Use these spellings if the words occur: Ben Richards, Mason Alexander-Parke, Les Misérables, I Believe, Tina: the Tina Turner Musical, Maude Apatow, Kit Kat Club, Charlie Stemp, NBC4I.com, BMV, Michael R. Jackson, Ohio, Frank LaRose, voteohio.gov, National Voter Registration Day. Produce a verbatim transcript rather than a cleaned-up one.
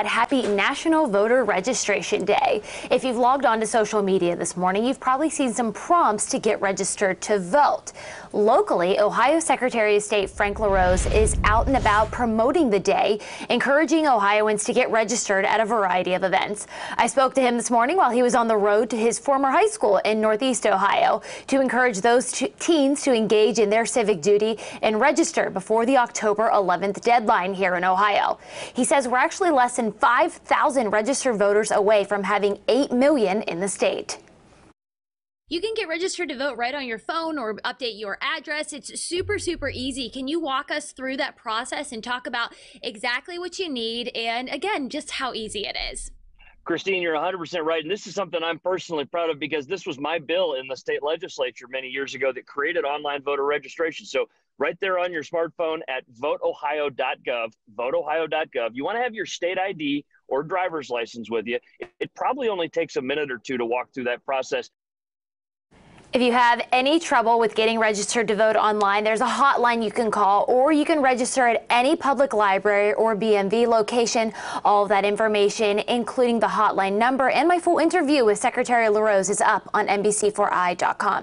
Happy National Voter Registration Day. If you've logged on to social media this morning, you've probably seen some prompts to get registered to vote. Locally, Ohio Secretary of State Frank LaRose is out and about promoting the day, encouraging Ohioans to get registered at a variety of events. I spoke to him this morning while he was on the road to his former high school in Northeast Ohio to encourage those teens to engage in their civic duty and register before the October eleventh deadline here in Ohio. He says we're actually less than five thousand registered voters away from having eight million in the state. You can get registered to vote right on your phone or update your address. It's super, super easy. Can you walk us through that process and talk about exactly what you need and, again, just how easy it is? Christine, you're one hundred percent right, and this is something I'm personally proud of because this was my bill in the state legislature many years ago that created online voter registration. So right there on your smartphone at vote ohio dot gov, vote ohio dot gov, you want to have your state I D or driver's license with you. It, it probably only takes a minute or two to walk through that process. If you have any trouble with getting registered to vote online, there's a hotline you can call, or you can register at any public library or B M V location. All of that information, including the hotline number and my full interview with Secretary LaRose, is up on N B C four I dot com.